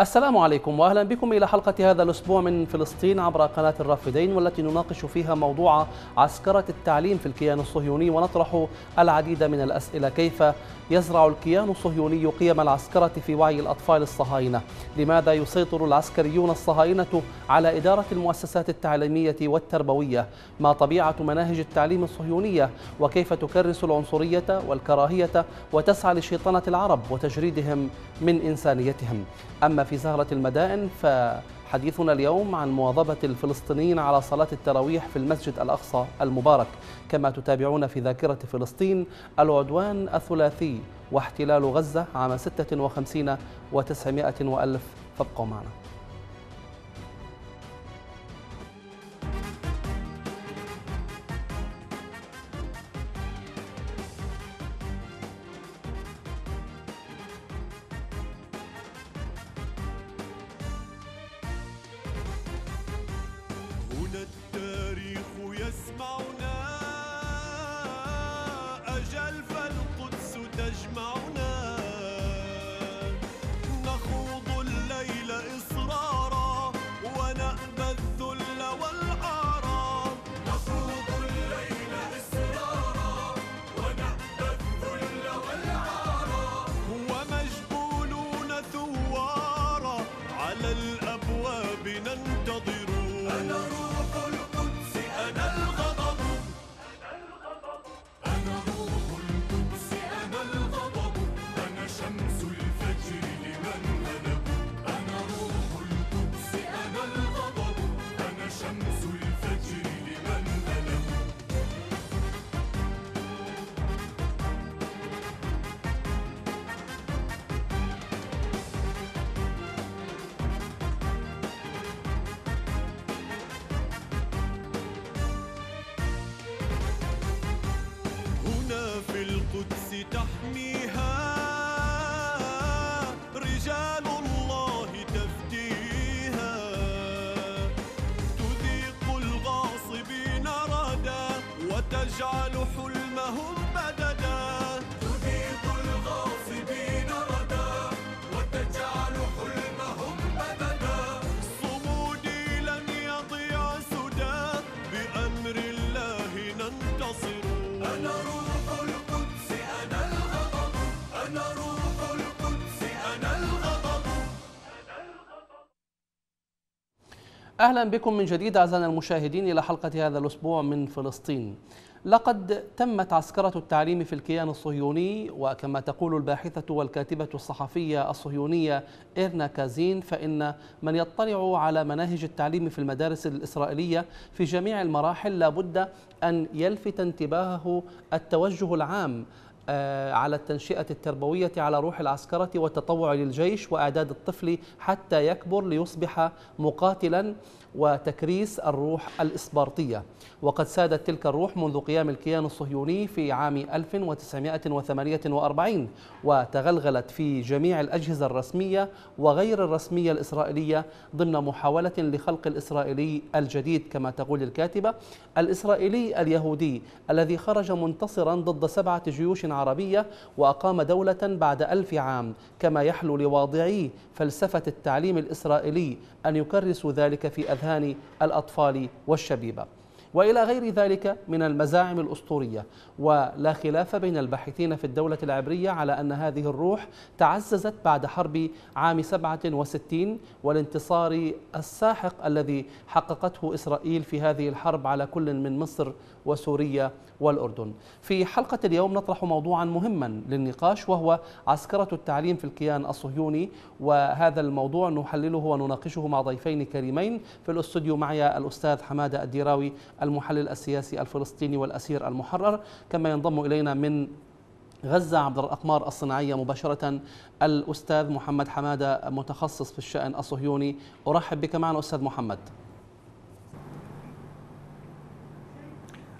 السلام عليكم واهلا بكم الى حلقه هذا الاسبوع من فلسطين عبر قناه الرافدين، والتي نناقش فيها موضوع عسكرة التعليم في الكيان الصهيوني، ونطرح العديد من الاسئله. كيف يزرع الكيان الصهيوني قيم العسكرة في وعي الاطفال الصهاينه؟ لماذا يسيطر العسكريون الصهاينه على اداره المؤسسات التعليميه والتربويه؟ ما طبيعه مناهج التعليم الصهيونيه؟ وكيف تكرس العنصريه والكراهيه وتسعى لشيطنه العرب وتجريدهم من انسانيتهم؟ اما في زهرة المدائن فحديثنا اليوم عن مواظبة الفلسطينيين على صلاة التراويح في المسجد الأقصى المبارك. كما تتابعون في ذاكرة فلسطين العدوان الثلاثي واحتلال غزة عام 56 و900 وألف، فابقوا معنا. أهلا بكم من جديد أعزائنا المشاهدين إلى حلقة هذا الأسبوع من فلسطين. لقد تمت عسكرة التعليم في الكيان الصهيوني، وكما تقول الباحثة والكاتبة الصحفية الصهيونية إيرنا كازين، فإن من يطلع على مناهج التعليم في المدارس الإسرائيلية في جميع المراحل لابد أن يلفت انتباهه التوجه العام على التنشئة التربوية على روح العسكرة والتطوع للجيش وإعداد الطفل حتى يكبر ليصبح مقاتلا، وتكريس الروح الإسبارطية. وقد سادت تلك الروح منذ قيام الكيان الصهيوني في عام 1948، وتغلغلت في جميع الأجهزة الرسمية وغير الرسمية الإسرائيلية ضمن محاولة لخلق الإسرائيلي الجديد، كما تقول الكاتبة، الإسرائيلي اليهودي الذي خرج منتصرا ضد 7 جيوش عربية وأقام دولة بعد 1000 عام، كما يحلو لواضعي فلسفة التعليم الإسرائيلي أن يكرسوا ذلك في أذهان الأطفال والشبيبة، وإلى غير ذلك من المزاعم الأسطورية. ولا خلاف بين الباحثين في الدولة العبرية على أن هذه الروح تعززت بعد حرب عام 67 والانتصار الساحق الذي حققته إسرائيل في هذه الحرب على كل من مصر وسوريا والأردن. في حلقة اليوم نطرح موضوعا مهما للنقاش، وهو عسكرة التعليم في الكيان الصهيوني، وهذا الموضوع نحلله ونناقشه مع ضيفين كريمين. في الاستوديو معي الأستاذ حمادة الديراوي، المحلل السياسي الفلسطيني والأسير المحرر، كما ينضم إلينا من غزة عبر الأقمار الصناعية مباشرة الأستاذ محمد حمادة، متخصص في الشأن الصهيوني. أرحب بك معنا أستاذ محمد.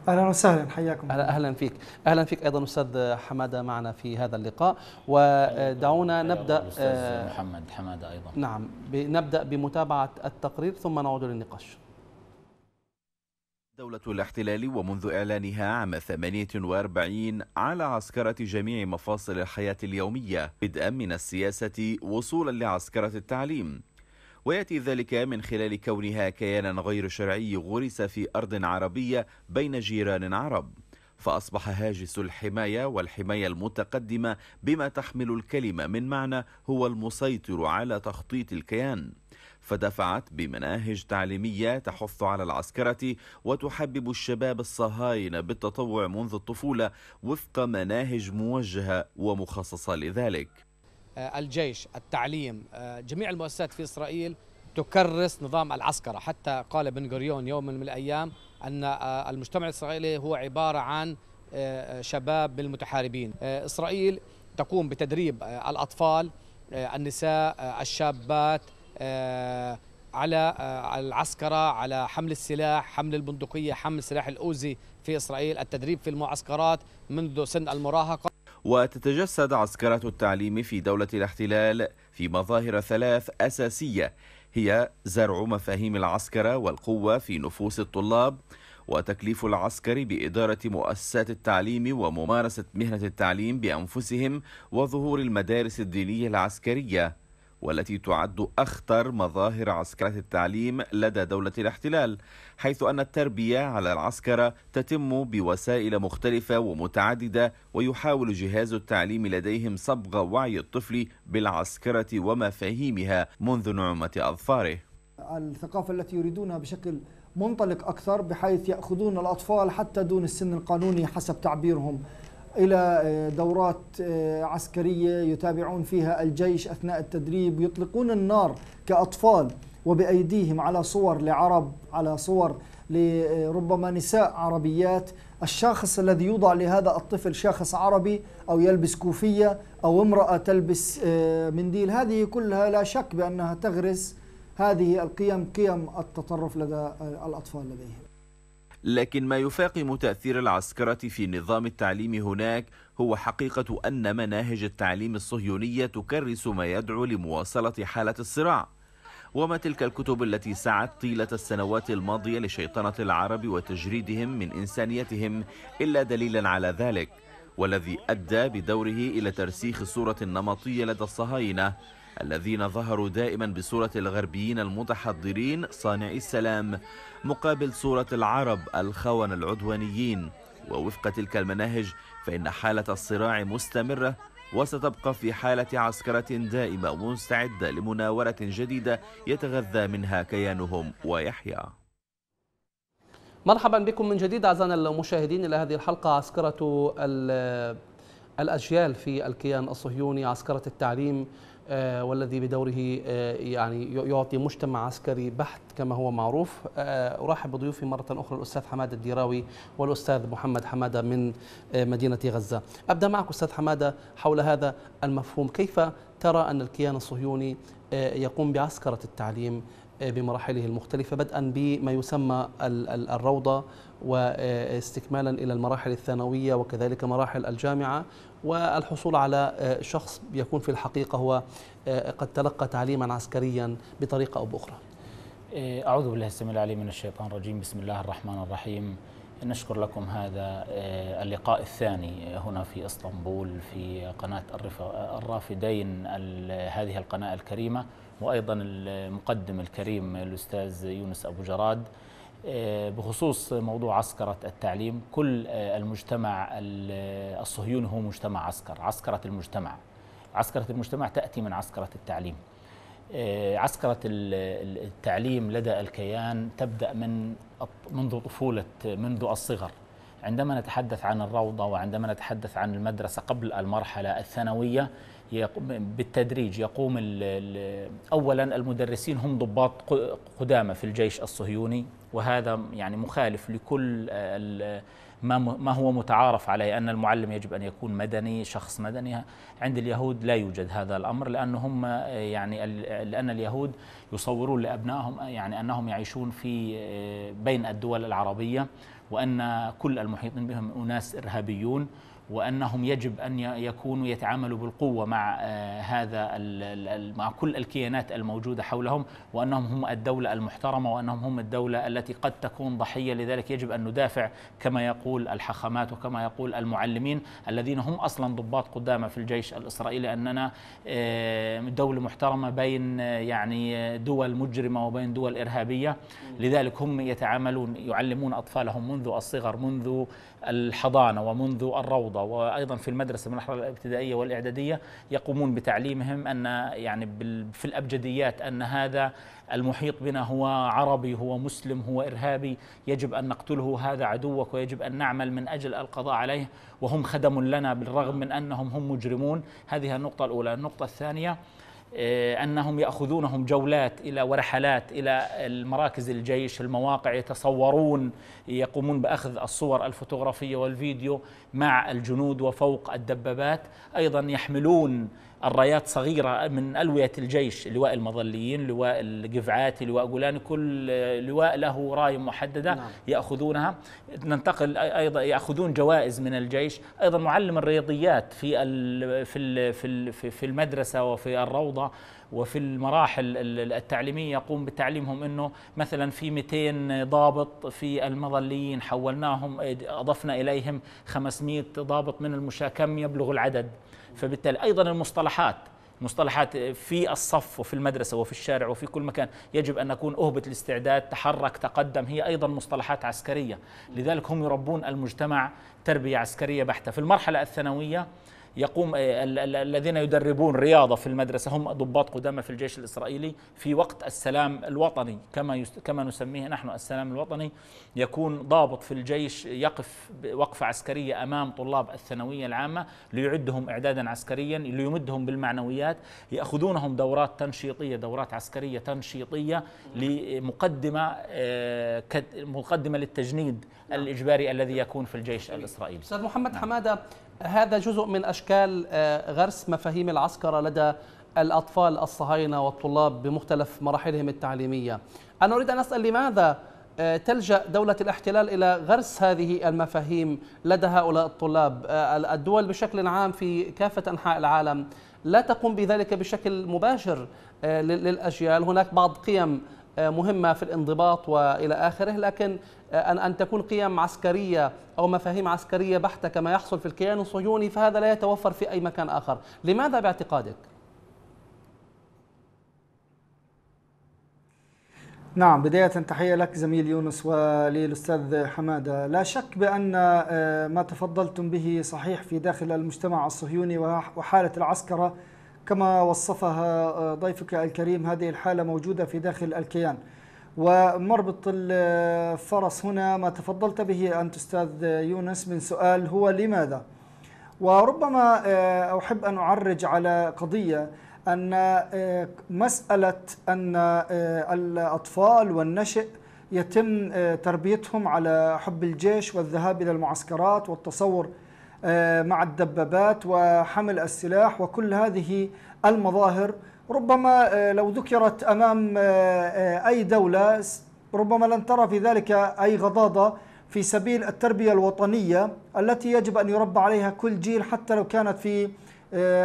أهلا وسهلا، حياكم. أهلا فيك، أهلا فيك أيضا أستاذ حمادة معنا في هذا اللقاء. ودعونا نبدأ أستاذ محمد حمادة أيضا. نعم، نبدأ بمتابعة التقرير ثم نعود للنقاش. الدولة الاحتلال ومنذ إعلانها عام 48 على عسكرة جميع مفاصل الحياة اليومية بدءا من السياسة وصولا لعسكرة التعليم، ويأتي ذلك من خلال كونها كيانا غير شرعي غرس في أرض عربية بين جيران عرب، فأصبح هاجس الحماية والحماية المتقدمة بما تحمل الكلمة من معنى هو المسيطر على تخطيط الكيان، فدفعت بمناهج تعليمية تحث على العسكرة وتحبب الشباب الصهاينة بالتطوع منذ الطفولة وفق مناهج موجهة ومخصصة لذلك. الجيش، التعليم، جميع المؤسسات في إسرائيل تكرس نظام العسكرة، حتى قال بن غوريون يوم من الأيام أن المجتمع الإسرائيلي هو عبارة عن شباب بالمتحاربين. إسرائيل تقوم بتدريب الأطفال، النساء، الشابات على العسكرة، على حمل السلاح، حمل البندقية، حمل سلاح الأوزي في إسرائيل، التدريب في المعسكرات منذ سن المراهقة. وتتجسد عسكرة التعليم في دولة الاحتلال في مظاهر ثلاث أساسية، هي زرع مفاهيم العسكرة والقوة في نفوس الطلاب، وتكليف العسكري بإدارة مؤسسات التعليم وممارسة مهنة التعليم بأنفسهم، وظهور المدارس الدينية العسكرية، والتي تعد أخطر مظاهر عسكرة التعليم لدى دولة الاحتلال، حيث أن التربية على العسكرة تتم بوسائل مختلفة ومتعددة، ويحاول جهاز التعليم لديهم صبغ وعي الطفل بالعسكرة ومفاهيمها منذ نعومة أظفاره. الثقافة التي يريدونها بشكل منطلق أكثر، بحيث يأخذون الأطفال حتى دون السن القانوني حسب تعبيرهم إلى دورات عسكرية يتابعون فيها الجيش أثناء التدريب، يطلقون النار كأطفال وبأيديهم على صور لعرب، على صور لربما نساء عربيات. الشاخص الذي يوضع لهذا الطفل شاخص عربي، أو يلبس كوفية، أو امرأة تلبس منديل، هذه كلها لا شك بأنها تغرس هذه القيم، قيم التطرف لدى الأطفال لديهم. لكن ما يفاقم تأثير العسكرة في نظام التعليم هناك هو حقيقة أن مناهج التعليم الصهيونية تكرس ما يدعو لمواصلة حالة الصراع. وما تلك الكتب التي سعت طيلة السنوات الماضية لشيطنة العرب وتجريدهم من إنسانيتهم إلا دليلا على ذلك، والذي أدى بدوره إلى ترسيخ الصورة النمطية لدى الصهاينة الذين ظهروا دائما بصورة الغربيين المتحضرين صانعي السلام مقابل صورة العرب الخونة العدوانيين. ووفق تلك المناهج فإن حالة الصراع مستمرة، وستبقى في حالة عسكرة دائمة مستعدة لمناورة جديدة يتغذى منها كيانهم ويحيا. مرحبا بكم من جديد أعزائنا المشاهدين إلى هذه الحلقة. عسكرة الأجيال في الكيان الصهيوني، عسكرة التعليم، والذي بدوره يعني يعطي مجتمع عسكري بحت كما هو معروف. أرحب بضيوفي مرة أخرى، الأستاذ حمادة الديراوي والأستاذ محمد حمادة من مدينة غزة. أبدأ معك أستاذ حمادة حول هذا المفهوم، كيف ترى أن الكيان الصهيوني يقوم بعسكرة التعليم بمراحله المختلفة، بدءا بما يسمى الروضة واستكمالا إلى المراحل الثانوية وكذلك مراحل الجامعة، والحصول على شخص يكون في الحقيقة هو قد تلقى تعليما عسكريا بطريقة أو بأخرى؟ أعوذ بالله السميع العليم من الشيطان الرجيم، بسم الله الرحمن الرحيم. نشكر لكم هذا اللقاء الثاني هنا في اسطنبول في قناة الرافدين، هذه القناة الكريمة، وأيضا المقدم الكريم الأستاذ يونس أبو جراد، بخصوص موضوع عسكرة التعليم. كل المجتمع الصهيوني هو مجتمع عسكرة المجتمع. عسكرة المجتمع تأتي من عسكرة التعليم. عسكرة التعليم لدى الكيان تبدأ منذ طفولة، منذ الصغر. عندما نتحدث عن الروضة وعندما نتحدث عن المدرسة قبل المرحلة الثانوية، بالتدريج يقوم أولا المدرسين هم ضباط قدامى في الجيش الصهيوني، وهذا يعني مخالف لكل ما هو متعارف عليه، أن المعلم يجب أن يكون مدني، شخص مدني. عند اليهود لا يوجد هذا الأمر، لأنهم يعني لأن اليهود يصورون لأبنائهم يعني أنهم يعيشون بين الدول العربية، وأن كل المحيطين بهم أناس إرهابيون، وأنهم يجب أن يكونوا يتعاملوا بالقوة مع هذا مع كل الكيانات الموجودة حولهم، وأنهم هم الدولة المحترمة، وأنهم هم الدولة التي قد تكون ضحية، لذلك يجب أن ندافع كما يقول الحخامات وكما يقول المعلمين الذين هم أصلا ضباط قدامى في الجيش الإسرائيلي، أننا دولة محترمة بين يعني دول مجرمة وبين دول إرهابية. لذلك هم يتعاملون يعلمون أطفالهم منذ الصغر، منذ الحضانة ومنذ الروضة وأيضا في المدرسة، المرحلة الابتدائية والإعدادية يقومون بتعليمهم أن يعني في الأبجديات أن هذا المحيط بنا هو عربي، هو مسلم، هو إرهابي، يجب أن نقتله، هذا عدوك ويجب أن نعمل من أجل القضاء عليه، وهم خدم لنا بالرغم من أنهم هم مجرمون. هذه النقطة الأولى. النقطة الثانية أنهم يأخذونهم جولات إلى ورحلات إلى مراكز الجيش، المواقع، يتصورون، يقومون بأخذ الصور الفوتوغرافية والفيديو مع الجنود وفوق الدبابات. أيضا يحملون الرايات صغيرة من ألوية الجيش، لواء المظليين، لواء الجفعاتي، لواء جولاني، كل لواء له راية محددة يأخذونها. ننتقل أيضا يأخذون جوائز من الجيش، أيضا معلم الرياضيات في المدرسة وفي الروضة وفي المراحل التعليمية يقوم بتعليمهم، أنه مثلا في 200 ضابط في المظليين حولناهم، أضفنا إليهم 500 ضابط من المشاكم، يبلغ العدد. فبالتالي أيضا المصطلحات في الصف وفي المدرسة وفي الشارع وفي كل مكان يجب أن نكون أهبة الاستعداد، تحرك، تقدم، هي أيضا مصطلحات عسكرية. لذلك هم يربون المجتمع تربية عسكرية بحتة. في المرحلة الثانوية يقوم الذين يدربون رياضة في المدرسة، هم ضباط قدامى في الجيش الإسرائيلي في وقت السلام الوطني كما نسميه نحن السلام الوطني، يكون ضابط في الجيش يقف وقفة عسكرية أمام طلاب الثانوية العامة ليعدهم إعدادا عسكريا، ليمدهم بالمعنويات، يأخذونهم دورات تنشيطية، دورات عسكرية تنشيطية مقدمة للتجنيد الإجباري الذي يكون في الجيش الإسرائيلي. أستاذ محمد حمادة، هذا جزء من أشكال غرس مفاهيم العسكرة لدى الأطفال الصهاينة والطلاب بمختلف مراحلهم التعليمية. أنا أريد أن أسأل، لماذا تلجأ دولة الاحتلال إلى غرس هذه المفاهيم لدى هؤلاء الطلاب؟ الدول بشكل عام في كافة أنحاء العالم لا تقوم بذلك بشكل مباشر للأجيال، هناك بعض قيم مهمة في الانضباط وإلى آخره، لكن أن تكون قيم عسكرية أو مفاهيم عسكرية بحتة كما يحصل في الكيان الصهيوني، فهذا لا يتوفر في أي مكان آخر. لماذا باعتقادك؟ نعم، بداية تحية لك زميل يونس وللأستاذ حمادة. لا شك بأن ما تفضلتم به صحيح في داخل المجتمع الصهيوني، وحالة العسكرة كما وصفها ضيفك الكريم هذه الحالة موجودة في داخل الكيان. ومربط الفرس هنا ما تفضلت به أنت أستاذ يونس من سؤال هو لماذا؟ وربما أحب أن أعرج على قضية، أن مسألة أن الأطفال والنشئ يتم تربيتهم على حب الجيش والذهاب إلى المعسكرات والتصور مع الدبابات وحمل السلاح وكل هذه المظاهر، ربما لو ذكرت أمام أي دولة ربما لن ترى في ذلك أي غضاضة في سبيل التربية الوطنية التي يجب أن يربى عليها كل جيل، حتى لو كانت في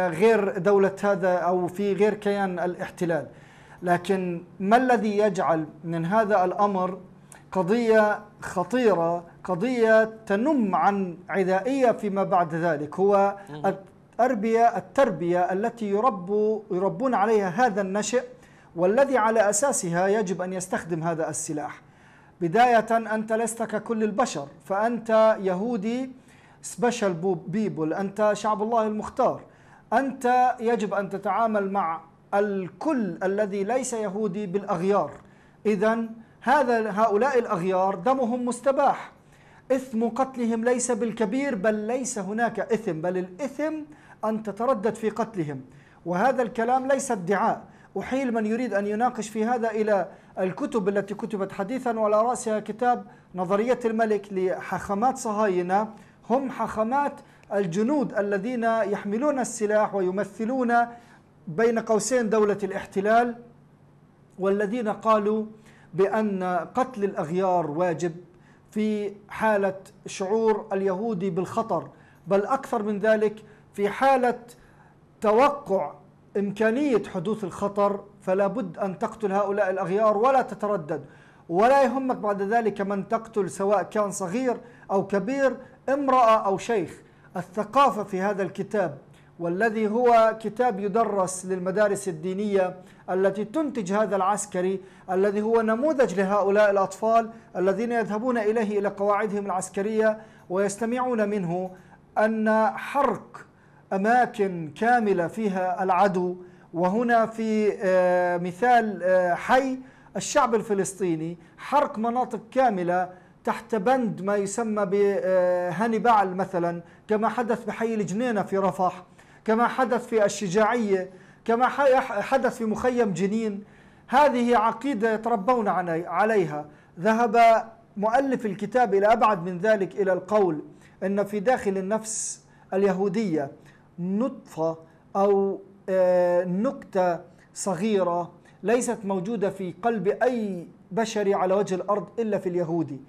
غير دولة هذا أو في غير كيان الاحتلال. لكن ما الذي يجعل من هذا الأمر قضية خطيرة، قضية تنم عن عدائية فيما بعد ذلك؟ هو التربية التي يربون عليها هذا النشئ، والذي على أساسها يجب أن يستخدم هذا السلاح. بداية، أنت لست ككل البشر، فأنت يهودي سبيشال بيبل، أنت شعب الله المختار، أنت يجب أن تتعامل مع الكل الذي ليس يهودي بالأغيار. إذن هؤلاء الأغيار دمهم مستباح، إثم قتلهم ليس بالكبير، بل ليس هناك إثم، بل الإثم أن تتردد في قتلهم. وهذا الكلام ليس ادعاء، أحيل من يريد أن يناقش في هذا إلى الكتب التي كتبت حديثا، وعلى رأسها كتاب نظرية الملك لحخامات صهاينة، هم حخامات الجنود الذين يحملون السلاح ويمثلون بين قوسين دولة الاحتلال، والذين قالوا بأن قتل الأغيار واجب في حالة شعور اليهودي بالخطر، بل أكثر من ذلك، في حالة توقع إمكانية حدوث الخطر فلا بد أن تقتل هؤلاء الأغيار ولا تتردد، ولا يهمك بعد ذلك من تقتل سواء كان صغير أو كبير، امرأة أو شيخ. الثقافة في هذا الكتاب، والذي هو كتاب يدرس للمدارس الدينية التي تنتج هذا العسكري الذي هو نموذج لهؤلاء الأطفال الذين يذهبون إليه إلى قواعدهم العسكرية ويستمعون منه أن حرق أماكن كاملة فيها العدو. وهنا في مثال حي، الشعب الفلسطيني حرق مناطق كاملة تحت بند ما يسمى بهانيبال مثلا، كما حدث بحي الجنينة في رفح، كما حدث في الشجاعية، كما حدث في مخيم جنين. هذه عقيدة يتربون عليها. ذهب مؤلف الكتاب إلى أبعد من ذلك، إلى القول أن في داخل النفس اليهودية نطفة أو نكتة صغيرة ليست موجودة في قلب أي بشري على وجه الأرض إلا في اليهودي.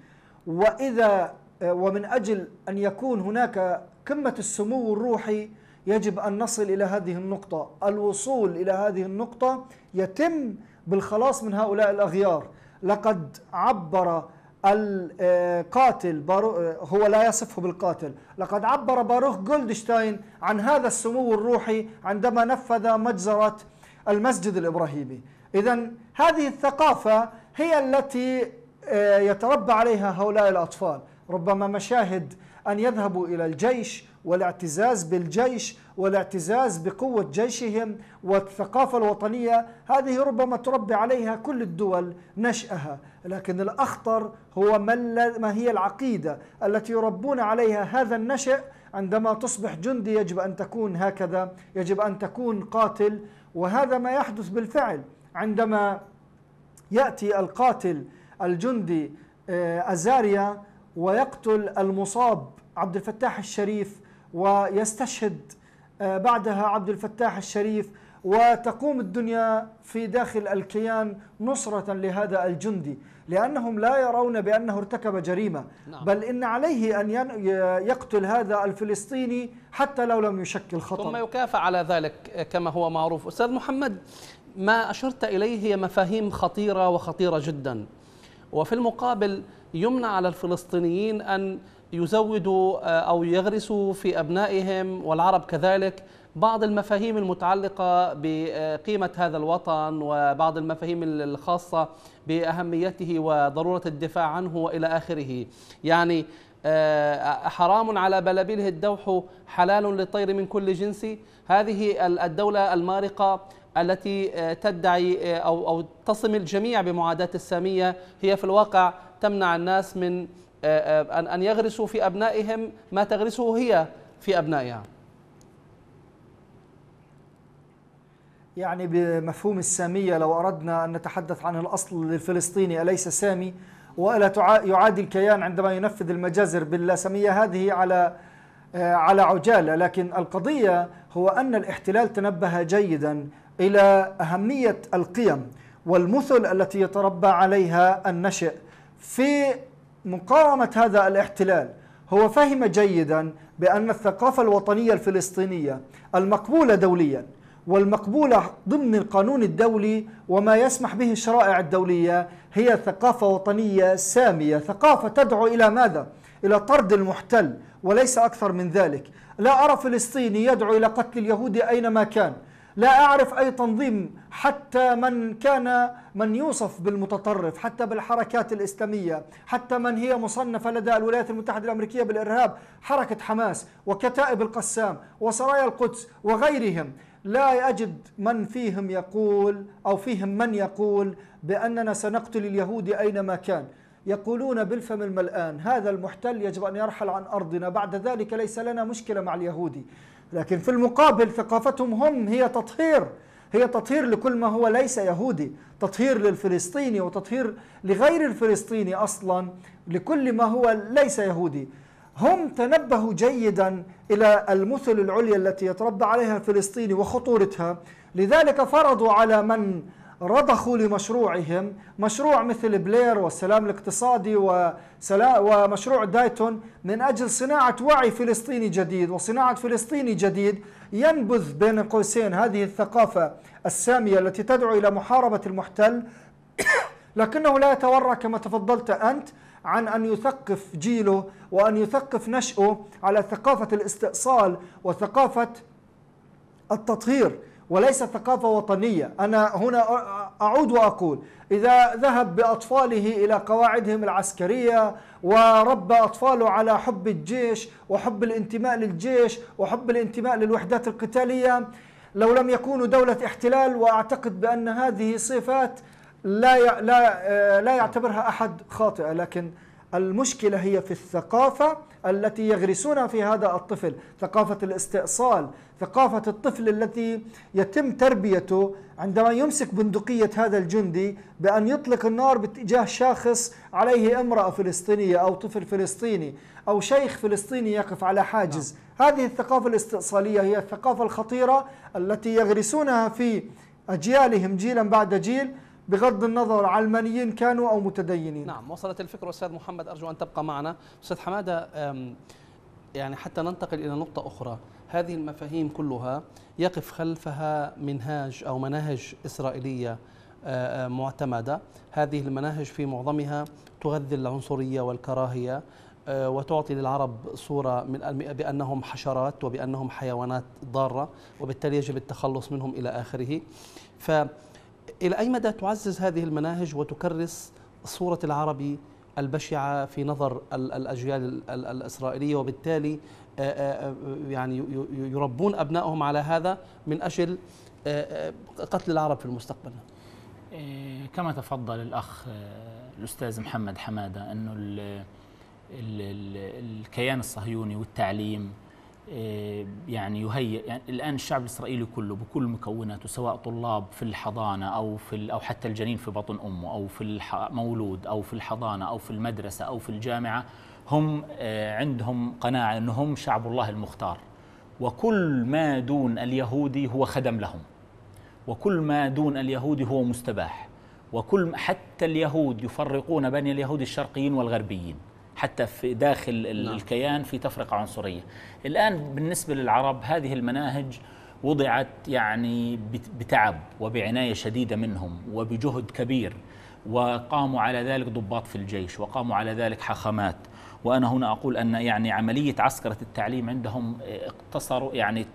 ومن أجل أن يكون هناك قمة السمو الروحي يجب أن نصل إلى هذه النقطة. الوصول إلى هذه النقطة يتم بالخلاص من هؤلاء الأغيار. لقد عبر القاتل، هو لا يصفه بالقاتل، لقد عبر باروخ جولدشتاين عن هذا السمو الروحي عندما نفذ مجزرة المسجد الإبراهيمي. إذن هذه الثقافة هي التي يتربى عليها هؤلاء الأطفال. ربما مشاهد أن يذهبوا إلى الجيش والاعتزاز بالجيش والاعتزاز بقوة جيشهم والثقافة الوطنية، هذه ربما تربي عليها كل الدول نشأها، لكن الأخطر هو ما هي العقيدة التي يربون عليها هذا النشأ. عندما تصبح جندي يجب أن تكون هكذا، يجب أن تكون قاتل، وهذا ما يحدث بالفعل. عندما يأتي القاتل الجندي أزاريا ويقتل المصاب عبد الفتاح الشريف، ويستشهد بعدها عبد الفتاح الشريف، وتقوم الدنيا في داخل الكيان نصرة لهذا الجندي، لأنهم لا يرون بأنه ارتكب جريمة، بل إن عليه أن يقتل هذا الفلسطيني حتى لو لم يشكل خطر، ثم يكافأ على ذلك كما هو معروف. أستاذ محمد، ما أشرت إليه هي مفاهيم خطيرة وخطيرة جدا، وفي المقابل يمنع على الفلسطينيين أن يزودوا أو يغرسوا في أبنائهم والعرب كذلك بعض المفاهيم المتعلقة بقيمة هذا الوطن وبعض المفاهيم الخاصة بأهميته وضرورة الدفاع عنه وإلى آخره. يعني حرام على بلابله الدوح حلال للطير من كل جنس، هذه الدولة المارقة التي تدعي أو تصم الجميع بمعاداة السامية هي في الواقع تمنع الناس من أن يغرسوا في أبنائهم ما تغرسه هي في أبنائها. يعني بمفهوم السامية، لو أردنا أن نتحدث عن الأصل الفلسطيني أليس سامي، وألا يعادي الكيان عندما ينفذ المجازر باللاسامية هذه على عجالة. لكن القضية هو أن الاحتلال تنبه جيدا إلى أهمية القيم والمثل التي يتربى عليها النشئ في مقاومة هذا الاحتلال. هو فهم جيدا بأن الثقافة الوطنية الفلسطينية المقبولة دوليا والمقبولة ضمن القانون الدولي وما يسمح به الشرائع الدولية هي ثقافة وطنية سامية، ثقافة تدعو إلى ماذا؟ إلى طرد المحتل وليس أكثر من ذلك. لا أرى فلسطيني يدعو إلى قتل اليهود أينما كان، لا أعرف أي تنظيم حتى من يوصف بالمتطرف، حتى بالحركات الإسلامية، حتى من هي مصنفة لدى الولايات المتحدة الأمريكية بالإرهاب، حركة حماس وكتائب القسام وسرايا القدس وغيرهم، لا أجد من يقول بأننا سنقتل اليهود أينما كان. يقولون بالفم الملآن هذا المحتل يجب أن يرحل عن أرضنا، بعد ذلك ليس لنا مشكلة مع اليهودي. لكن في المقابل ثقافتهم هم هي تطهير لكل ما هو ليس يهودي، تطهير للفلسطيني وتطهير لغير الفلسطيني أصلا لكل ما هو ليس يهودي. هم تنبهوا جيدا إلى المثل العليا التي يتربى عليها الفلسطيني وخطورتها، لذلك فرضوا على من رضخوا لمشروعهم، مشروع مثل بلير والسلام الاقتصادي ومشروع دايتون، من أجل صناعة وعي فلسطيني جديد وصناعة فلسطيني جديد ينبذ بين قوسين هذه الثقافة السامية التي تدعو إلى محاربة المحتل، لكنه لا يتورع كما تفضلت أنت عن أن يثقف جيله وأن يثقف نشأه على ثقافة الاستئصال وثقافة التطهير، وليس ثقافة وطنية. أنا هنا أعود وأقول، إذا ذهب بأطفاله إلى قواعدهم العسكرية وربى أطفاله على حب الجيش وحب الانتماء للجيش وحب الانتماء للوحدات القتالية، لو لم يكونوا دولة احتلال، وأعتقد بأن هذه صفات لا يعتبرها أحد خاطئة، لكن المشكلة هي في الثقافة التي يغرسونها في هذا الطفل، ثقافة الاستئصال، ثقافة الطفل التي يتم تربيته عندما يمسك بندقية هذا الجندي بأن يطلق النار باتجاه شخص عليه امرأة فلسطينية أو طفل فلسطيني أو شيخ فلسطيني يقف على حاجز. هذه الثقافة الاستئصالية هي الثقافة الخطيرة التي يغرسونها في أجيالهم جيلا بعد جيل، بغض النظر علمانيين كانوا أو متدينين. نعم، وصلت الفكرة أستاذ محمد، أرجو أن تبقى معنا. أستاذ حمادة، يعني حتى ننتقل إلى نقطة أخرى، هذه المفاهيم كلها يقف خلفها منهاج أو مناهج إسرائيلية معتمدة، هذه المناهج في معظمها تغذي العنصرية والكراهية وتعطي للعرب صورة بأنهم حشرات وبأنهم حيوانات ضارة وبالتالي يجب التخلص منهم إلى آخره. ف إلى أي مدى تعزز هذه المناهج وتكرس صورة العربي البشعة في نظر الأجيال الإسرائيلية، وبالتالي يعني يربون أبنائهم على هذا من أجل قتل العرب في المستقبل؟ كما تفضل الأخ الأستاذ محمد حمادة، أنه الكيان الصهيوني والتعليم يعني يهيئ، يعني الآن الشعب الإسرائيلي كله بكل مكوناته، سواء طلاب في الحضانة أو حتى الجنين في بطن أمه أو في المولود أو في الحضانة أو في المدرسة أو في الجامعة، هم عندهم قناعة أنهم شعب الله المختار، وكل ما دون اليهودي هو خدم لهم، وكل ما دون اليهودي هو مستباح، وكل حتى اليهود يفرقون بين اليهود الشرقيين والغربيين، حتى في داخل الكيان في تفرقة عنصرية. الآن بالنسبة للعرب هذه المناهج وضعت يعني بتعب وبعناية شديدة منهم وبجهد كبير، وقاموا على ذلك ضباط في الجيش، وقاموا على ذلك حاخامات. وأنا هنا أقول أن يعني عملية عسكرة التعليم عندهم اقتصروا، يعني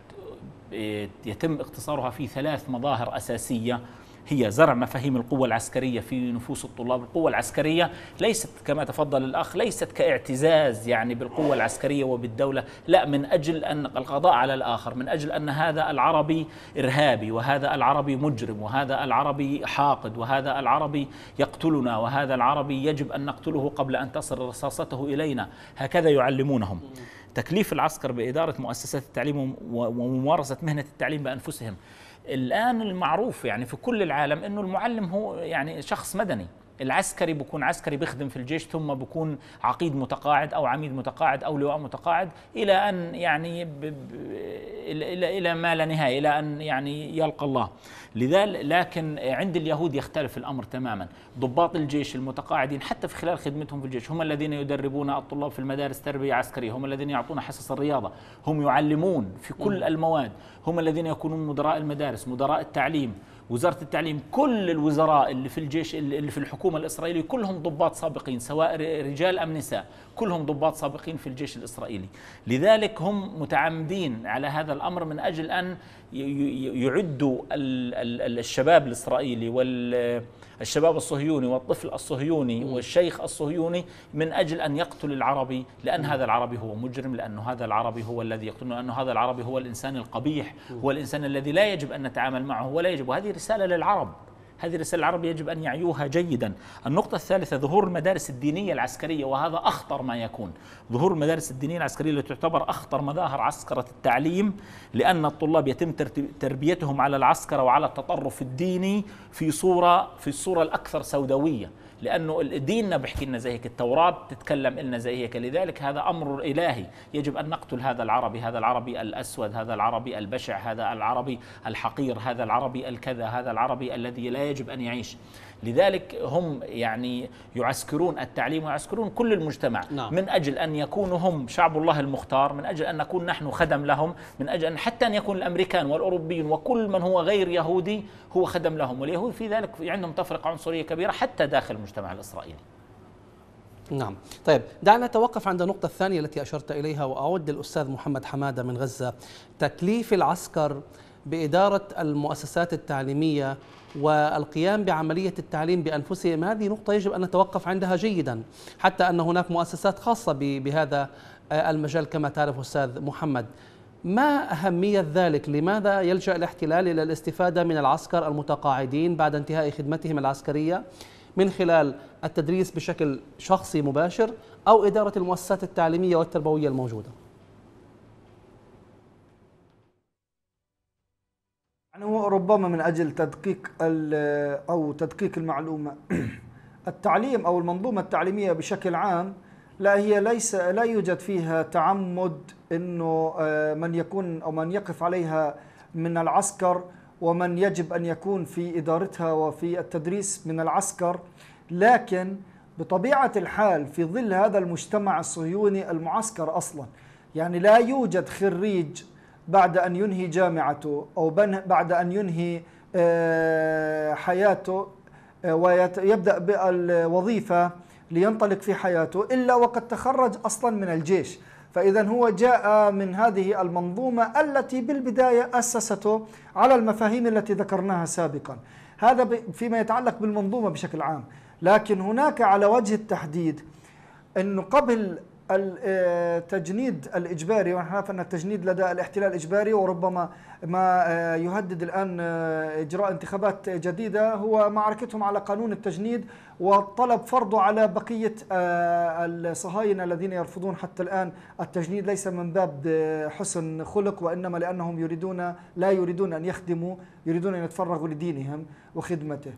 يتم اقتصارها في ثلاث مظاهر أساسية، هي زرع مفاهيم القوة العسكرية في نفوس الطلاب. القوة العسكرية ليست كما تفضل الأخ، ليست كاعتزاز يعني بالقوة العسكرية وبالدولة، لا، من أجل أن القضاء على الآخر، من أجل أن هذا العربي إرهابي، وهذا العربي مجرم، وهذا العربي حاقد، وهذا العربي يقتلنا، وهذا العربي يجب أن نقتله قبل أن تصل رصاصته إلينا. هكذا يعلمونهم. تكليف العسكر بإدارة مؤسسات التعليم وممارسة مهنة التعليم بأنفسهم. الآن المعروف يعني في كل العالم أنه المعلم هو يعني شخص مدني، العسكري بيكون عسكري بيخدم في الجيش، ثم بيكون عقيد متقاعد أو عميد متقاعد أو لواء متقاعد، إلى أن يعني إلى ما لا نهاية، إلى أن يعني يلقى الله. لذلك لكن عند اليهود يختلف الأمر تماما، ضباط الجيش المتقاعدين حتى في خلال خدمتهم في الجيش هم الذين يدربون الطلاب في المدارس تربية عسكرية، هم الذين يعطون حصص الرياضة، هم يعلمون في كل المواد، هم الذين يكونون مدراء المدارس، مدراء التعليم، وزارة التعليم، كل الوزراء اللي في الجيش اللي في الحكومة الإسرائيلية كلهم ضباط سابقين، سواء رجال أم نساء، كلهم ضباط سابقين في الجيش الإسرائيلي. لذلك هم متعمدين على هذا الأمر من أجل أن يعدوا الشباب الإسرائيلي والشباب الصهيوني والطفل الصهيوني والشيخ الصهيوني من أجل أن يقتل العربي، لأن هذا العربي هو مجرم، لأن هذا العربي هو الذي يقتل، لأن هذا العربي هو الإنسان القبيح، هو الإنسان الذي لا يجب أن نتعامل معه ولا يجب. وهذه رسالة للعرب، هذه الرسالة العربية يجب أن يعيوها جيدا. النقطة الثالثة ظهور المدارس الدينية العسكرية، وهذا أخطر ما يكون، ظهور المدارس الدينية العسكرية التي تعتبر أخطر مظاهر عسكرة التعليم، لأن الطلاب يتم تربيتهم على العسكرة وعلى التطرف الديني في الصورة الأكثر سوداوية، لأنه ديننا بحكي لنا زي هيك، التوراة بتتكلم لنا زي هيك، لذلك هذا أمر إلهي. يجب أن نقتل هذا العربي، هذا العربي الأسود، هذا العربي البشع، هذا العربي الحقير، هذا العربي الكذا، هذا العربي الذي لا يجب أن يعيش. لذلك هم يعني يعسكرون التعليم ويعسكرون كل المجتمع. نعم. من أجل أن يكونوا هم شعب الله المختار، من أجل أن نكون نحن خدم لهم، من أجل أن حتى أن يكون الأمريكان والأوروبيين وكل من هو غير يهودي هو خدم لهم. واليهود في ذلك عندهم تفرقة عنصرية كبيرة حتى داخل المجتمع الإسرائيلي. نعم. طيب دعنا نتوقف عند النقطة الثانية التي أشرت إليها، وأود الأستاذ محمد حمادة من غزة تكليف العسكر بإدارة المؤسسات التعليمية والقيام بعملية التعليم بأنفسهم. هذه نقطة يجب أن نتوقف عندها جيدا، حتى أن هناك مؤسسات خاصة بهذا المجال كما تعرف أستاذ محمد. ما أهمية ذلك؟ لماذا يلجأ الاحتلال إلى الاستفادة من العسكر المتقاعدين بعد انتهاء خدمتهم العسكرية من خلال التدريس بشكل شخصي مباشر أو إدارة المؤسسات التعليمية والتربوية الموجودة؟ يعني هو ربما من أجل تدقيق المعلومة. التعليم أو المنظومة التعليمية بشكل عام لا يوجد فيها تعمد إنه من يكون أو من يقف عليها من العسكر، ومن يجب أن يكون في إدارتها وفي التدريس من العسكر. لكن بطبيعة الحال في ظل هذا المجتمع الصهيوني المعسكر أصلا، يعني لا يوجد خريج بعد أن ينهي جامعته أو بعد أن ينهي حياته ويبدأ بالوظيفة لينطلق في حياته إلا وقد تخرج أصلا من الجيش. فإذا هو جاء من هذه المنظومة التي بالبداية أسسته على المفاهيم التي ذكرناها سابقا. هذا فيما يتعلق بالمنظومة بشكل عام. لكن هناك على وجه التحديد أنه قبل التجنيد الإجباري، ونحن نعرف أن التجنيد لدى الاحتلال إجباري، وربما ما يهدد الآن إجراء انتخابات جديدة هو معركتهم على قانون التجنيد وطلب فرضه على بقية الصهاينة الذين يرفضون حتى الآن التجنيد، ليس من باب حسن خلق وإنما لأنهم لا يريدون أن يخدموا، يريدون أن يتفرغوا لدينهم وخدمته.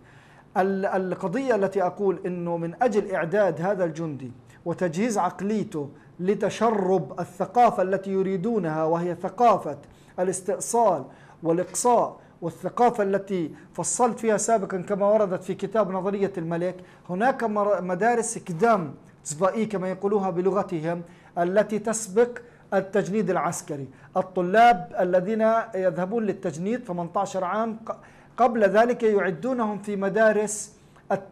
القضية التي أقول أنه من أجل إعداد هذا الجندي وتجهيز عقليته لتشرب الثقافة التي يريدونها، وهي ثقافة الاستئصال والإقصاء، والثقافة التي فصلت فيها سابقا كما وردت في كتاب نظرية الملك، هناك مدارس إكدام تزبائي كما يقولوها بلغتهم التي تسبق التجنيد العسكري. الطلاب الذين يذهبون للتجنيد 18 عام قبل ذلك يعدونهم في مدارس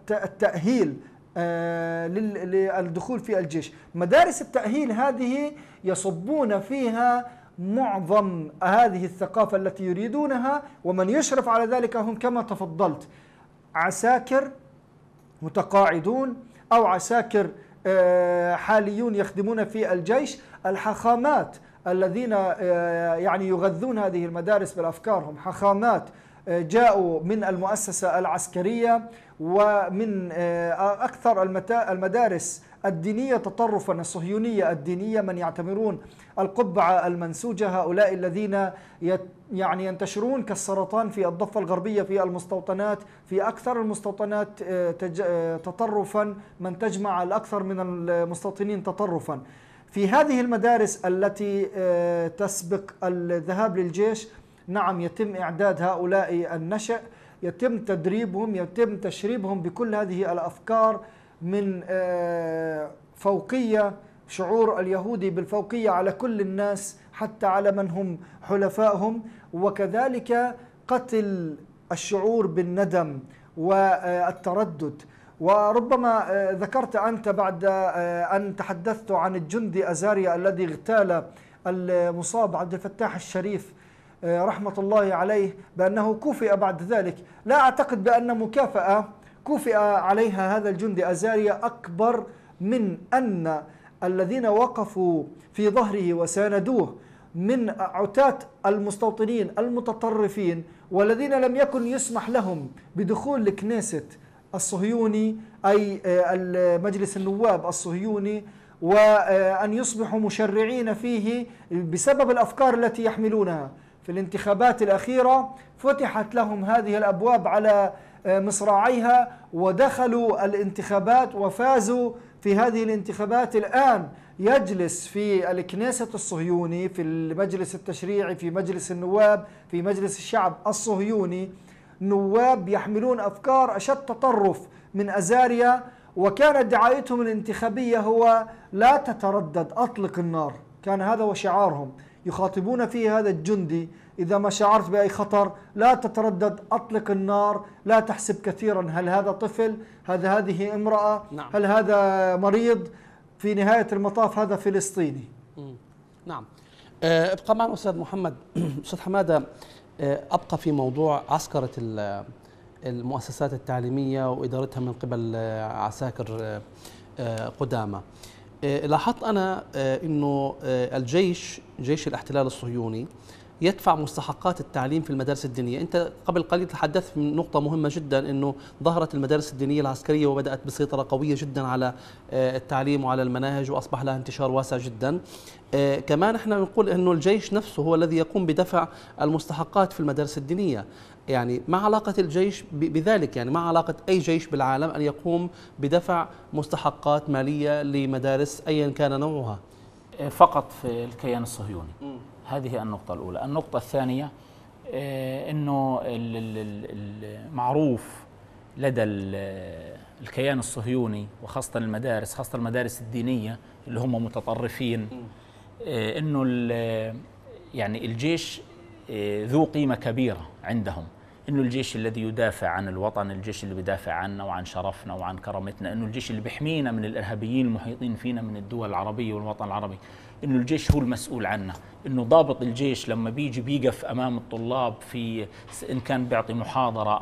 التأهيل للدخول في الجيش. مدارس التأهيل هذه يصبون فيها معظم هذه الثقافة التي يريدونها، ومن يشرف على ذلك هم كما تفضلت عساكر متقاعدون أو عساكر حاليون يخدمون في الجيش. الحخامات الذين يعني يغذون هذه المدارس بالأفكارهم، حخامات جاءوا من المؤسسة العسكرية ومن أكثر المدارس الدينية تطرفا، الصهيونية الدينية، من يعتمرون القبعة المنسوجة، هؤلاء الذين يعني ينتشرون كالسرطان في الضفة الغربية في المستوطنات، في أكثر المستوطنات تطرفا، من تجمع الأكثر من المستوطنين تطرفا. في هذه المدارس التي تسبق الذهاب للجيش نعم يتم إعداد هؤلاء النشأ، يتم تدريبهم، يتم تشريبهم بكل هذه الأفكار من فوقية، شعور اليهودي بالفوقية على كل الناس حتى على من هم حلفائهم، وكذلك قتل الشعور بالندم والتردد. وربما ذكرت أنت بعد أن تحدثت عن الجندي أزاريا الذي اغتال المصاب عبد الفتاح الشريف رحمة الله عليه بأنه كافئ بعد ذلك. لا أعتقد بأن مكافأة كافئ عليها هذا الجندي أزاريا أكبر من أن الذين وقفوا في ظهره وساندوه من عتاة المستوطنين المتطرفين والذين لم يكن يسمح لهم بدخول الكنيست الصهيوني أي مجلس النواب الصهيوني، وأن يصبحوا مشرعين فيه بسبب الأفكار التي يحملونها. في الانتخابات الأخيرة فتحت لهم هذه الأبواب على مصراعيها ودخلوا الانتخابات وفازوا في هذه الانتخابات. الآن يجلس في الكنيسة الصهيوني، في المجلس التشريعي، في مجلس النواب، في مجلس الشعب الصهيوني نواب يحملون أفكار أشد تطرف من أزاريا، وكانت دعايتهم الانتخابية هو لا تتردد أطلق النار، كان هذا وشعارهم يخاطبون فيه هذا الجندي: إذا ما شعرت بأي خطر لا تتردد أطلق النار، لا تحسب كثيرا هل هذا طفل، هل هذه امرأة، نعم. هل هذا مريض، في نهاية المطاف هذا فلسطيني. نعم. ابقى معنا أستاذ محمد. أستاذ حمادة، ابقى في موضوع عسكرة المؤسسات التعليمية وإدارتها من قبل عساكر قدامى. لاحظت أنا أنه الجيش، جيش الاحتلال الصهيوني، يدفع مستحقات التعليم في المدارس الدينية. أنت قبل قليل تحدثت من نقطة مهمة جدا، أنه ظهرت المدارس الدينية العسكرية وبدأت بسيطرة قوية جدا على التعليم وعلى المناهج، وأصبح لها انتشار واسع جدا. كمان احنا نقول أنه الجيش نفسه هو الذي يقوم بدفع المستحقات في المدارس الدينية. يعني ما علاقة الجيش بذلك؟ يعني ما علاقة أي جيش بالعالم أن يقوم بدفع مستحقات مالية لمدارس أيا كان نوعها؟ فقط في الكيان الصهيوني. هذه النقطة الأولى. النقطة الثانية أنه المعروف لدى الكيان الصهيوني وخاصة المدارس، خاصة المدارس الدينية اللي هم متطرفين، أنه يعني الجيش ذو قيمة كبيرة عندهم، أنه الجيش الذي يدافع عن الوطن، الجيش اللي بيدافع عنا وعن شرفنا وعن كرامتنا، أنه الجيش اللي بيحمينا من الإرهابيين المحيطين فينا من الدول العربية والوطن العربي، أنه الجيش هو المسؤول عنا، أنه ضابط الجيش لما بيجي بيقف أمام الطلاب في إن كان بيعطي محاضرة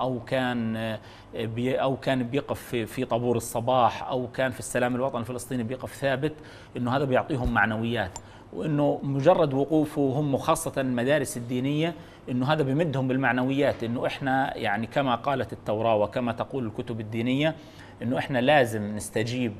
أو كان بيقف في طابور الصباح أو كان في السلام الوطني الفلسطيني بيقف ثابت، أنه هذا بيعطيهم معنويات، وأنه مجرد وقوفه هم خاصة المدارس الدينية أنه هذا بمدهم بالمعنويات، أنه إحنا يعني كما قالت التوراة وكما تقول الكتب الدينية أنه إحنا لازم نستجيب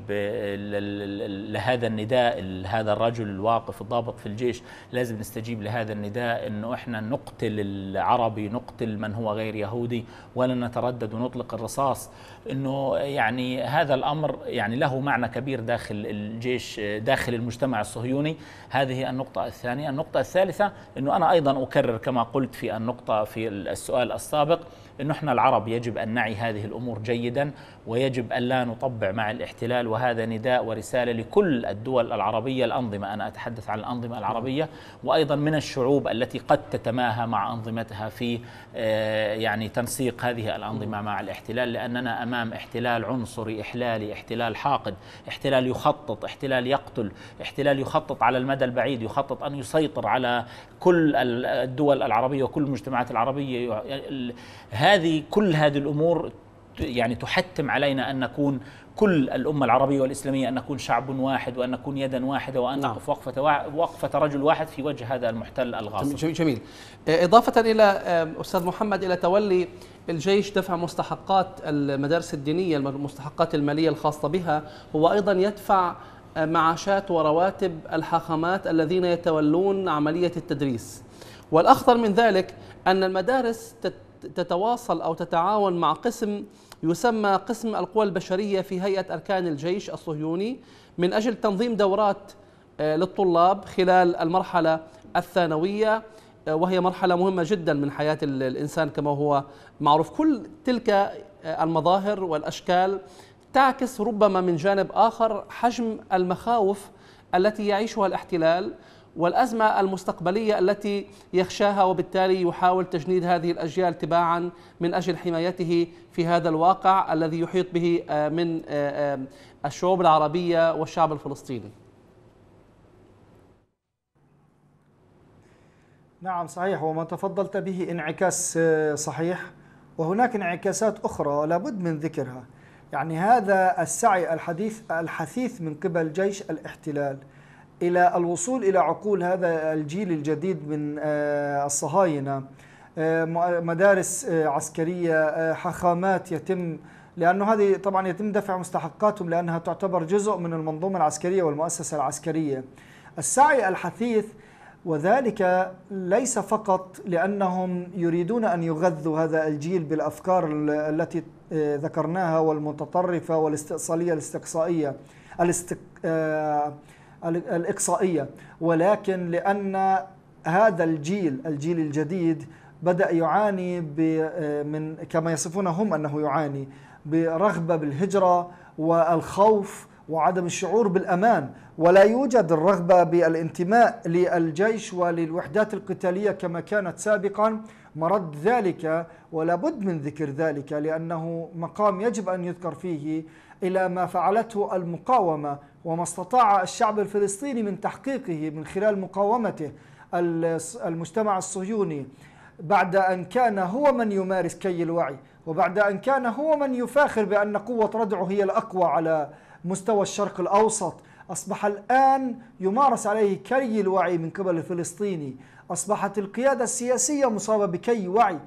لهذا النداء، هذا الرجل الواقف الضابط في الجيش لازم نستجيب لهذا النداء أنه إحنا نقتل العربي، نقتل من هو غير يهودي، ولا نتردد ونطلق الرصاص. أنه يعني هذا الأمر يعني له معنى كبير داخل الجيش، داخل المجتمع الصهيوني. هذه النقطة الثانية. النقطة الثالثة أنه أنا أيضا أكرر كما قلت في النقطة في السؤال السابق أنه إحنا العرب يجب أن نعي هذه الأمور جيدا، ويجب أن لا نطبع مع الاحتلال، وهذا نداء ورسالة لكل الدول العربية، الأنظمة، أنا أتحدث عن الأنظمة العربية، وأيضا من الشعوب التي قد تتماهى مع أنظمتها في يعني تنسيق هذه الأنظمة مع الاحتلال، لأننا أمام احتلال عنصري، إحلالي، احتلال حاقد، احتلال يخطط، احتلال يقتل، احتلال يخطط على المدى البعيد، يخطط أن يسيطر على كل الدول العربية وكل المجتمعات العربية. هذه كل هذه الأمور يعني تحتم علينا أن نكون كل الأمة العربية والإسلامية، أن نكون شعب واحد، وأن نكون يدا واحدة، وأن نقف وقفة رجل واحد في وجه هذا المحتل الغاصب. جميل. إضافة إلى أستاذ محمد إلى تولي الجيش دفع مستحقات المدارس الدينية، المستحقات المالية الخاصة بها، هو أيضا يدفع معاشات ورواتب الحاخامات الذين يتولون عملية التدريس. والأخطر من ذلك أن المدارس تتواصل أو تتعاون مع قسم يسمى قسم القوى البشرية في هيئة أركان الجيش الصهيوني من أجل تنظيم دورات للطلاب خلال المرحلة الثانوية، وهي مرحلة مهمة جدا من حياة الإنسان كما هو معروف. كل تلك المظاهر والأشكال تعكس ربما من جانب آخر حجم المخاوف التي يعيشها الاحتلال والأزمة المستقبلية التي يخشاها، وبالتالي يحاول تجنيد هذه الأجيال تباعا من أجل حمايته في هذا الواقع الذي يحيط به من الشعوب العربية والشعب الفلسطيني. نعم صحيح، وما تفضلت به انعكاس صحيح، وهناك انعكاسات أخرى لابد من ذكرها. يعني هذا السعي الحثيث من قبل جيش الاحتلال إلى الوصول إلى عقول هذا الجيل الجديد من الصهاينة، مدارس عسكرية، حاخامات يتم، لأنه هذه طبعا يتم دفع مستحقاتهم لأنها تعتبر جزء من المنظومة العسكرية والمؤسسة العسكرية. السعي الحثيث، وذلك ليس فقط لأنهم يريدون أن يغذوا هذا الجيل بالأفكار التي ذكرناها والمتطرفة والاستئصالية الإقصائية، ولكن لأن هذا الجيل الجديد بدأ يعاني من كما يصفون هم أنه يعاني برغبة بالهجرة والخوف وعدم الشعور بالأمان، ولا يوجد الرغبة بالانتماء للجيش وللوحدات القتالية كما كانت سابقا. مرد ذلك ولا بد من ذكر ذلك لأنه مقام يجب أن يذكر فيه إلى ما فعلته المقاومة وما استطاع الشعب الفلسطيني من تحقيقه من خلال مقاومته المجتمع الصهيوني، بعد أن كان هو من يمارس كي الوعي، وبعد أن كان هو من يفاخر بأن قوة ردعه هي الأقوى على مستوى الشرق الأوسط، أصبح الآن يمارس عليه كي الوعي من قبل الفلسطيني. أصبحت القيادة السياسية مصابة بكي وعي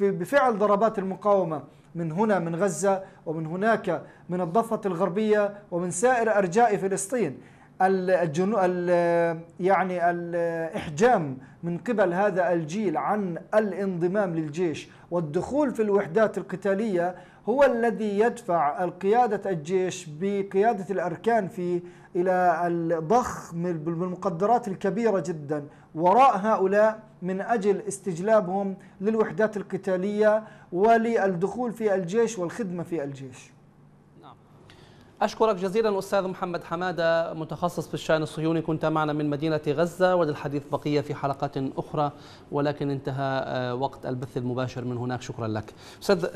بفعل ضربات المقاومة من هنا من غزة ومن هناك من الضفة الغربية ومن سائر أرجاء فلسطين. الإحجام من قبل هذا الجيل عن الانضمام للجيش والدخول في الوحدات القتالية هو الذي يدفع القيادة الجيش بقيادة الأركان فيه إلى الضخ بالمقدرات الكبيرة جدا وراء هؤلاء من أجل استجلابهم للوحدات القتالية وللدخول في الجيش والخدمة في الجيش. أشكرك جزيلا أستاذ محمد حمادة، متخصص في الشأن الصهيوني، كنت معنا من مدينة غزة، وللحديث بقية في حلقات أخرى ولكن انتهى وقت البث المباشر من هناك. شكرا لك أستاذ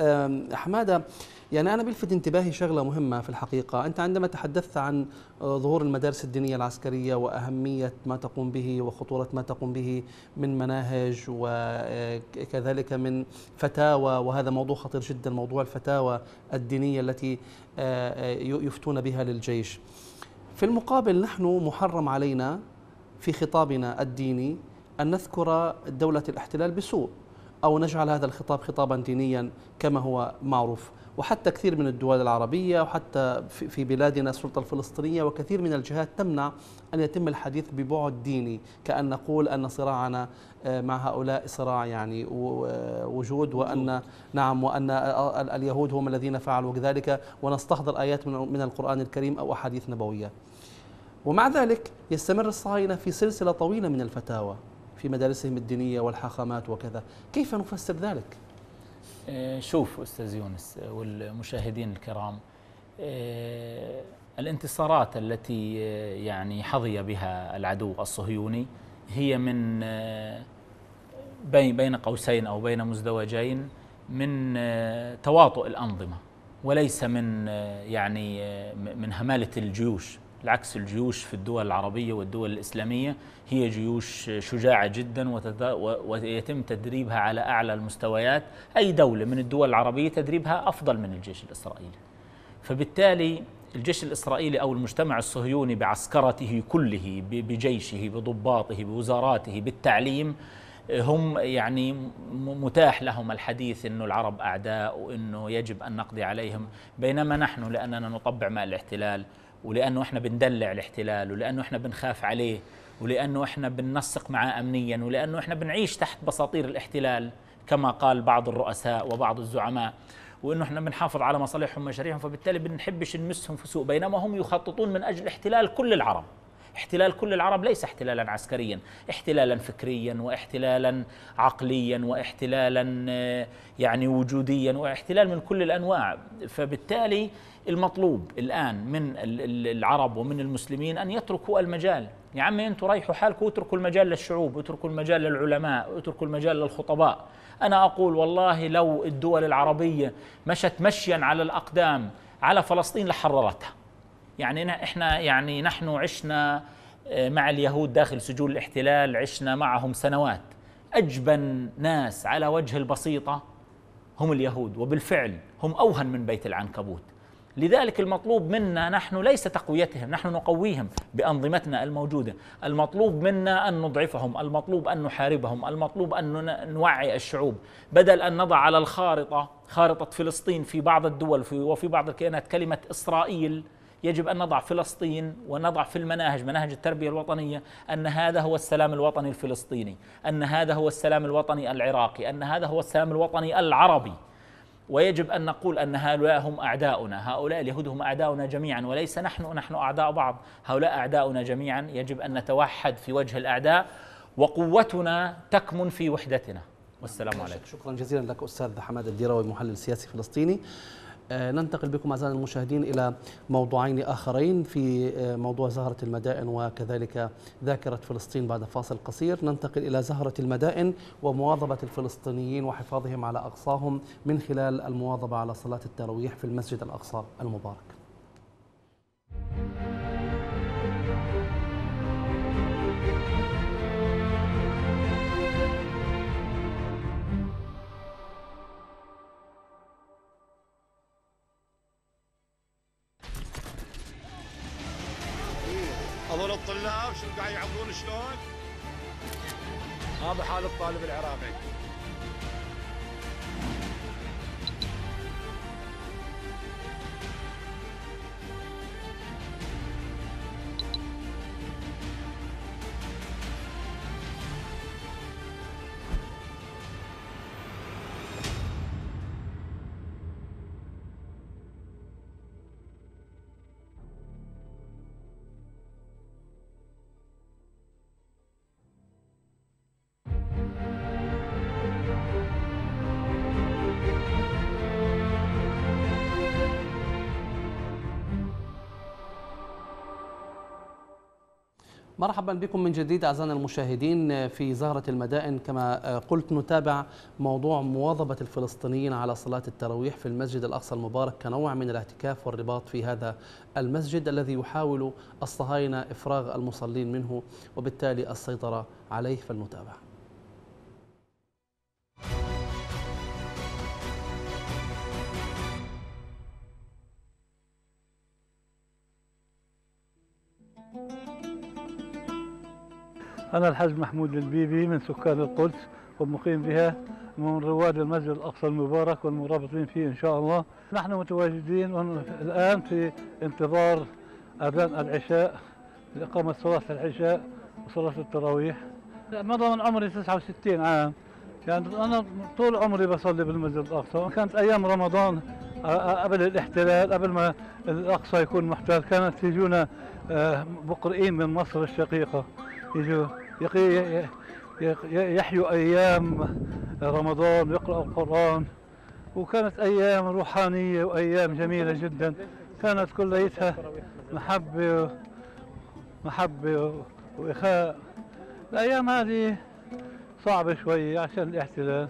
حمادة. يعني أنا بلفت انتباهي شغلة مهمة في الحقيقة، أنت عندما تحدثت عن ظهور المدارس الدينية العسكرية وأهمية ما تقوم به وخطورة ما تقوم به من مناهج وكذلك من فتاوى، وهذا موضوع خطير جدا، موضوع الفتاوى الدينية التي يفتون بها للجيش. في المقابل نحن محرم علينا في خطابنا الديني أن نذكر دولة الاحتلال بسوء أو نجعل هذا الخطاب خطابا دينيا كما هو معروف، وحتى كثير من الدول العربية وحتى في بلادنا السلطة الفلسطينية وكثير من الجهات تمنع أن يتم الحديث ببعد ديني، كأن نقول أن صراعنا مع هؤلاء صراع يعني وجود، وأن نعم وأن اليهود هم الذين فعلوا كذلك، ونستحضر آيات من القرآن الكريم أو أحاديث نبوية. ومع ذلك يستمر الصهاينة في سلسلة طويلة من الفتاوى في مدارسهم الدينية والحاخامات وكذا، كيف نفسر ذلك؟ شوف أستاذ يونس والمشاهدين الكرام، الانتصارات التي يعني حظي بها العدو الصهيوني هي من بين قوسين أو بين مزدوجين من تواطؤ الأنظمة، وليس من يعني من همالة الجيوش. العكس، الجيوش في الدول العربية والدول الإسلامية هي جيوش شجاعة جدا ويتم تدريبها على أعلى المستويات. أي دولة من الدول العربية تدريبها أفضل من الجيش الإسرائيلي، فبالتالي الجيش الإسرائيلي أو المجتمع الصهيوني بعسكرته كله، بجيشه، بضباطه، بوزاراته، بالتعليم، هم يعني متاح لهم الحديث أنه العرب أعداء وأنه يجب أن نقضي عليهم، بينما نحن لأننا نطبع ماء الاحتلال، ولأنه إحنا بندلع الاحتلال، ولأنه إحنا بنخاف عليه، ولأنه إحنا بننسق معاه أمنيا، ولأنه إحنا بنعيش تحت بساطير الاحتلال كما قال بعض الرؤساء وبعض الزعماء، وإنه إحنا بنحافظ على مصالحهم ومشاريعهم، فبالتالي بنحبش نمسهم في سوء. بينما هم يخططون من أجل احتلال كل العرب. احتلال كل العرب ليس احتلالا عسكريا، احتلالا فكريا واحتلالا عقليا واحتلالا يعني وجوديا، واحتلال من كل الأنواع. فبالتالي المطلوب الآن من العرب ومن المسلمين أن يتركوا المجال. يا عمي أنتوا رايحوا حالكم، واتركوا المجال للشعوب، واتركوا المجال للعلماء، واتركوا المجال للخطباء. أنا أقول والله لو الدول العربية مشت مشيا على الأقدام على فلسطين لحررتها. يعني إحنا يعني نحن عشنا مع اليهود داخل سجون الاحتلال، عشنا معهم سنوات. أجبن ناس على وجه البسيطة هم اليهود، وبالفعل هم أوهن من بيت العنكبوت. لذلك المطلوب منا نحن ليس تقويتهم، نحن نقويهم بأنظمتنا الموجودة. المطلوب منا أن نضعفهم، المطلوب أن نحاربهم، المطلوب أن نوعي الشعوب، بدل أن نضع على الخارطة، خارطة فلسطين في بعض الدول وفي بعض الكيانات، كلمة إسرائيل. يجب أن نضع فلسطين، ونضع في المناهج، مناهج التربية الوطنية، أن هذا هو السلام الوطني الفلسطيني، أن هذا هو السلام الوطني العراقي، أن هذا هو السلام الوطني العربي. ويجب أن نقول أن هؤلاء هم أعداؤنا، هؤلاء اليهود هم أعداؤنا جميعا، وليس نحن أعداء بعض، هؤلاء أعداؤنا جميعا. يجب أن نتوحد في وجه الأعداء، وقوتنا تكمن في وحدتنا. والسلام عليكم. شكرا جزيلا لك أستاذ حمادة الديراوي، محلل سياسي فلسطيني. ننتقل بكم أعزائي المشاهدين إلى موضوعين آخرين في موضوع زهرة المدائن وكذلك ذاكرة فلسطين بعد فاصل قصير. ننتقل إلى زهرة المدائن ومواظبة الفلسطينيين وحفاظهم على أقصاهم من خلال المواظبة على صلاة التراويح في المسجد الأقصى المبارك. هذول الطلاب شو قاعد يعبرون شلون؟ هذا حال الطالب العراقي. مرحبا بكم من جديد أعزائنا المشاهدين في زهرة المدائن. كما قلت نتابع موضوع مواظبة الفلسطينيين على صلاة التراويح في المسجد الأقصى المبارك كنوع من الاعتكاف والرباط في هذا المسجد الذي يحاول الصهاينة إفراغ المصلين منه وبالتالي السيطرة عليه. فالمتابعة أنا الحاج محمود البيبي من سكان القدس ومقيم بها، من رواد المسجد الأقصى المبارك والمرابطين فيه إن شاء الله. نحن متواجدين الآن في انتظار أذان العشاء لإقامة صلاة العشاء وصلاة التراويح. مضى من عمري 69 عام، يعني أنا طول عمري بصلي بالمسجد الأقصى. كانت أيام رمضان قبل الاحتلال، قبل ما الأقصى يكون محتل، كانت يجونا مقرئين من مصر الشقيقة يجوا يحيوا أيام رمضان ويقرأوا القرآن، وكانت أيام روحانية وأيام جميلة جدا، كانت كليتها محبة وإخاء. الأيام هذه صعبة شوي عشان الاحتلال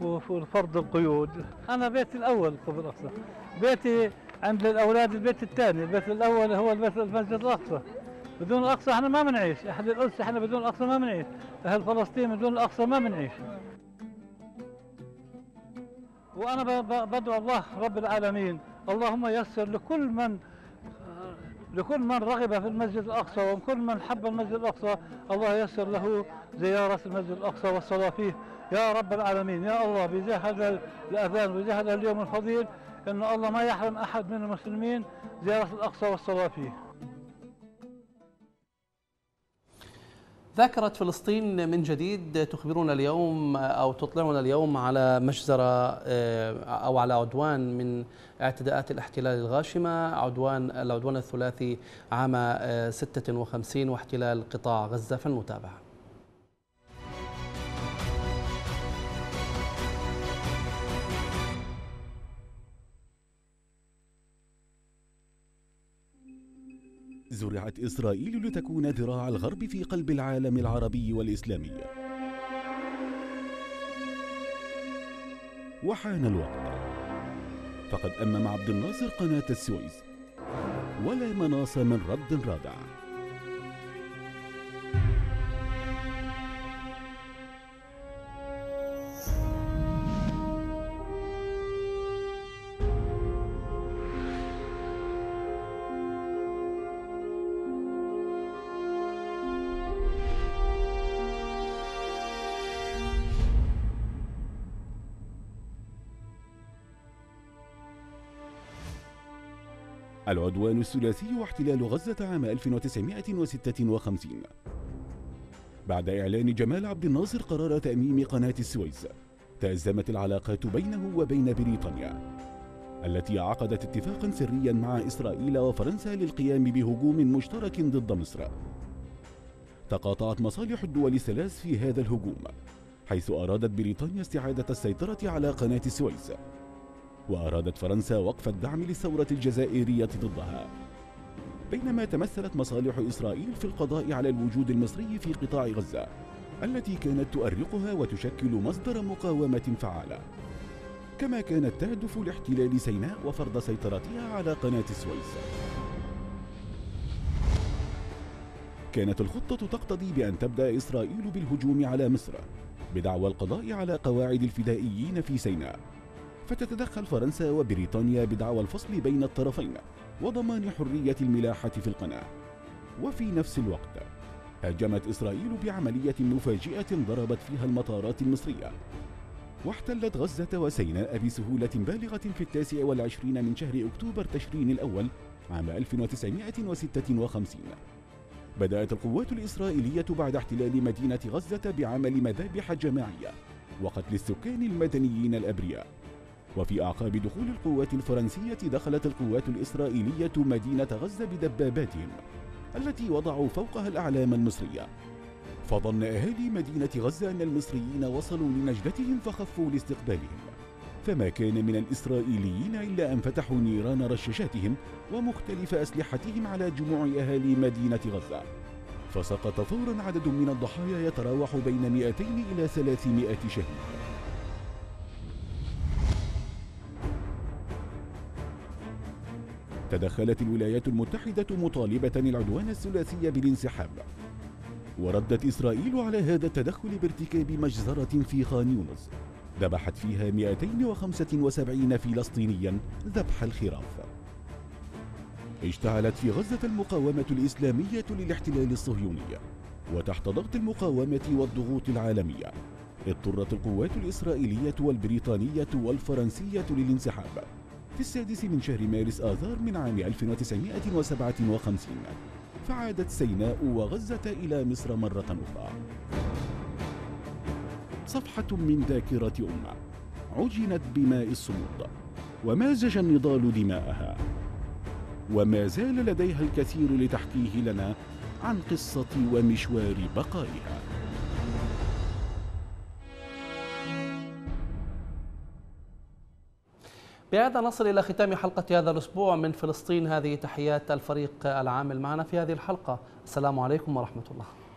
وفرض القيود. أنا بيتي الأول قبل الأقصى، بيتي عند الأولاد البيت الثاني، البيت الأول هو البيت المسجد الأقصى. بدون الأقصى احنا ما بنعيش، أهل القدس احنا بدون الأقصى ما بنعيش، أهل فلسطين بدون الأقصى ما بنعيش. وأنا بدعو الله رب العالمين، اللهم يسر لكل من رغب في المسجد الأقصى وكل من حب المسجد الأقصى، الله يسر له زيارة المسجد الأقصى والصلاة فيه يا رب العالمين. يا الله بجاه هذا الأذان وبجاه هذا اليوم الفضيل، إن الله ما يحرم أحد من المسلمين زيارة الأقصى والصلاة فيه. ذاكرة فلسطين من جديد تخبرنا اليوم أو تطلعنا اليوم على مجزرة أو على عدوان من اعتداءات الاحتلال الغاشمة، العدوان الثلاثي عام 56 واحتلال قطاع غزة. فالمتابعة زرعت إسرائيل لتكون ذراع الغرب في قلب العالم العربي والإسلامي، وحان الوقت، فقد أمم عبد الناصر قناة السويس ولا مناص من رد رادع. العدوان الثلاثي واحتلال غزة عام 1956 بعد إعلان جمال عبد الناصر قرار تأميم قناة السويس تأزمت العلاقات بينه وبين بريطانيا التي عقدت اتفاقا سريا مع إسرائيل وفرنسا للقيام بهجوم مشترك ضد مصر. تقاطعت مصالح الدول الثلاث في هذا الهجوم، حيث أرادت بريطانيا استعادة السيطرة على قناة السويس، وأرادت فرنسا وقف الدعم للثورة الجزائرية ضدها، بينما تمثلت مصالح إسرائيل في القضاء على الوجود المصري في قطاع غزة التي كانت تؤرقها وتشكل مصدر مقاومة فعالة، كما كانت تهدف لاحتلال سيناء وفرض سيطرتها على قناة السويس. كانت الخطة تقتضي بأن تبدأ إسرائيل بالهجوم على مصر بدعوى القضاء على قواعد الفدائيين في سيناء، فتتدخل فرنسا وبريطانيا بدعوى الفصل بين الطرفين وضمان حرية الملاحة في القناة. وفي نفس الوقت هاجمت إسرائيل بعملية مفاجئة ضربت فيها المطارات المصرية، واحتلت غزة وسيناء بسهولة بالغة في 29 من شهر أكتوبر تشرين الأول عام 1956. بدأت القوات الإسرائيلية بعد احتلال مدينة غزة بعمل مذابح جماعية وقتل السكان المدنيين الأبرياء. وفي أعقاب دخول القوات الفرنسية دخلت القوات الإسرائيلية مدينة غزة بدباباتهم التي وضعوا فوقها الأعلام المصرية، فظن أهالي مدينة غزة أن المصريين وصلوا لنجدتهم فخفوا لاستقبالهم، فما كان من الإسرائيليين إلا أن فتحوا نيران رشاشاتهم ومختلف أسلحتهم على جموع أهالي مدينة غزة، فسقط فورا عدد من الضحايا يتراوح بين 200 إلى 300 شهيد. تدخلت الولايات المتحدة مطالبة العدوان الثلاثي بالانسحاب، وردت إسرائيل على هذا التدخل بارتكاب مجزرة في خان يونس ذبحت فيها 275 فلسطينيا ذبح الخراف. اشتعلت في غزة المقاومة الإسلامية للاحتلال الصهيوني، وتحت ضغط المقاومة والضغوط العالمية اضطرت القوات الإسرائيلية والبريطانية والفرنسية للانسحاب في 6 من شهر مارس آذار من عام 1957، فعادت سيناء وغزة إلى مصر مرة أخرى. صفحة من ذاكرة أمة عجنت بماء الصمود، ومازج النضال دماءها، وما زال لديها الكثير لتحكيه لنا عن قصة ومشوار بقائها. بهذا نصل إلى ختام حلقة هذا الأسبوع من فلسطين. هذه تحيات الفريق العامل معنا في هذه الحلقة. السلام عليكم ورحمة الله.